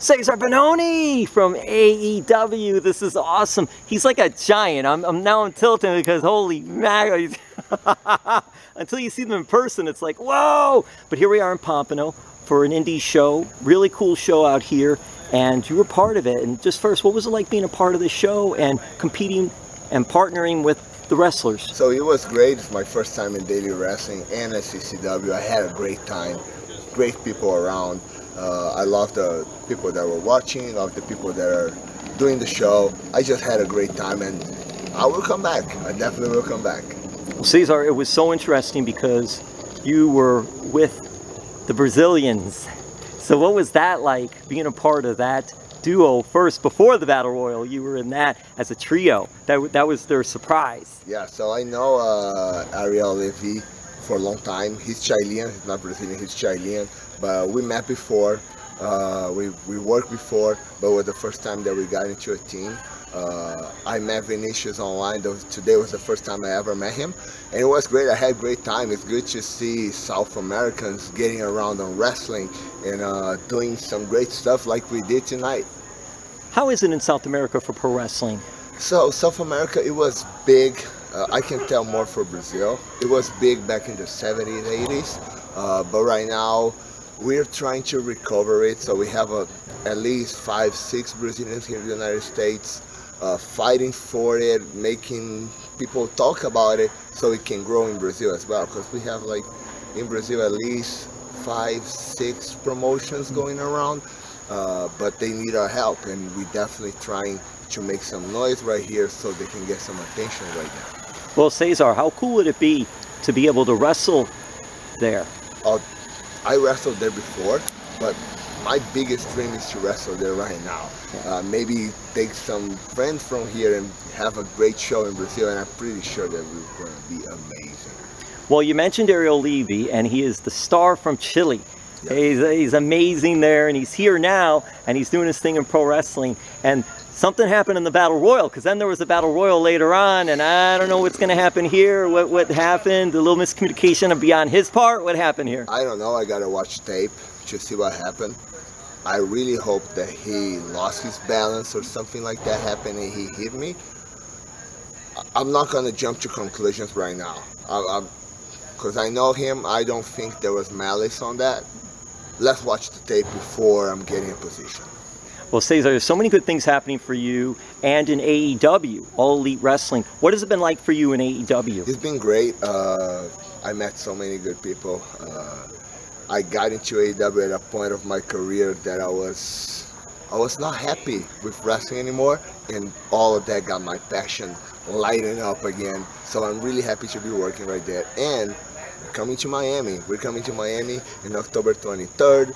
Cezar Bononi from AEW. This is awesome. He's like a giant. I'm now tilting because holy mackerel. Until you see them in person, it's like, whoa. But here we are in Pompano for an indie show. Really cool show out here. And you were part of it. And just first, what was it like being a part of the show and competing and partnering with the wrestlers? So it was great. It's my first time in daily wrestling and at CCW. I had a great time. Great people around. I love the people that were watching, love the people that are doing the show. I just had a great time, and I will come back. I definitely will come back. Well, Cezar, it was so interesting because you were with the Brazilians. So what was that like, being a part of that duo first? Before the Battle Royal, you were in that as a trio. That was their surprise. Yeah, so I know Ariel Levy for a long time. He's Chilean, he's not Brazilian, he's Chilean. But we met before, we worked before, but it was the first time that we got into a team. I met Vinicius online. Today was the first time I ever met him, and it was great. I had a great time. It's good to see South Americans getting around on wrestling and doing some great stuff like we did tonight. How is it in South America for pro wrestling? So South America, it was big. I can tell more for Brazil. It was big back in the 70s, 80s, but right now we're trying to recover it. So we have at least 5-6 Brazilians here in the United States fighting for it, making people talk about it so it can grow in Brazil as well. Because we have, like, in Brazil at least 5-6 promotions going around, but they need our help, and we're definitely trying to make some noise right here so they can get some attention right now. Well, Cezar, how cool would it be to be able to wrestle there? I wrestled there before, but my biggest dream is to wrestle there right now. Maybe take some friends from here and have a great show in Brazil, and I'm pretty sure that we're going to be amazing. Well, you mentioned Ariel Levy, and he is the star from Chile. Yep. He's amazing there, and he's here now, and he's doing his thing in pro wrestling. And something happened in the Battle Royal, because then there was a Battle Royal later on, and I don't know what's going to happen here. What happened? A little miscommunication beyond his part. What happened here? I don't know. I got to watch tape to see what happened. I really hope that he lost his balance or something like that happened and he hit me. I'm not going to jump to conclusions right now. Because I know him, I don't think there was malice on that. Let's watch the tape before I'm getting a position. Well, Cezar, there's so many good things happening for you and in AEW, All Elite Wrestling. What has it been like for you in AEW? It's been great. I met so many good people. I got into AEW at a point of my career that I was not happy with wrestling anymore, and all of that got my passion lighting up again. So I'm really happy to be working right there. And coming to Miami. We're coming to Miami in October 23rd.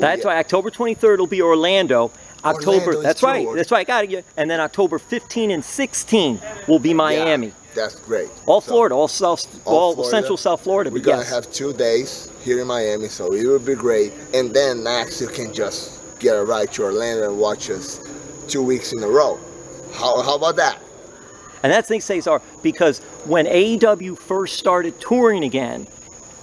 That's right. October 23rd will be Orlando. October. That's right. That's right. Got it. And then October 15 and 16 will be Miami. Yeah, that's great. All so, Florida, all Central South Florida. We're gonna have 2 days here in Miami, so it will be great. And then next you can just get a ride to Orlando and watch us 2 weeks in a row. How about that? And that's the thing, Cezar, because when AEW first started touring again,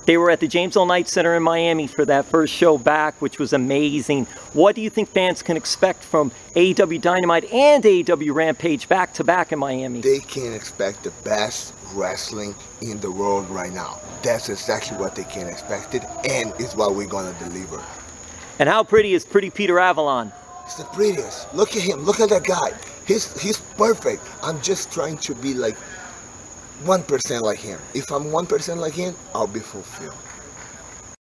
they were at the James L. Knight Center in Miami for that first show back, which was amazing. What do you think fans can expect from AEW Dynamite and AEW Rampage back-to-back in Miami? They can expect the best wrestling in the world right now. That's exactly what they can expect, and it's what we're going to deliver. And how pretty is pretty Peter Avalon? He's the prettiest. Look at him. Look at that guy. He's perfect. I'm just trying to be like 1% like him. If I'm 1% like him, I'll be fulfilled.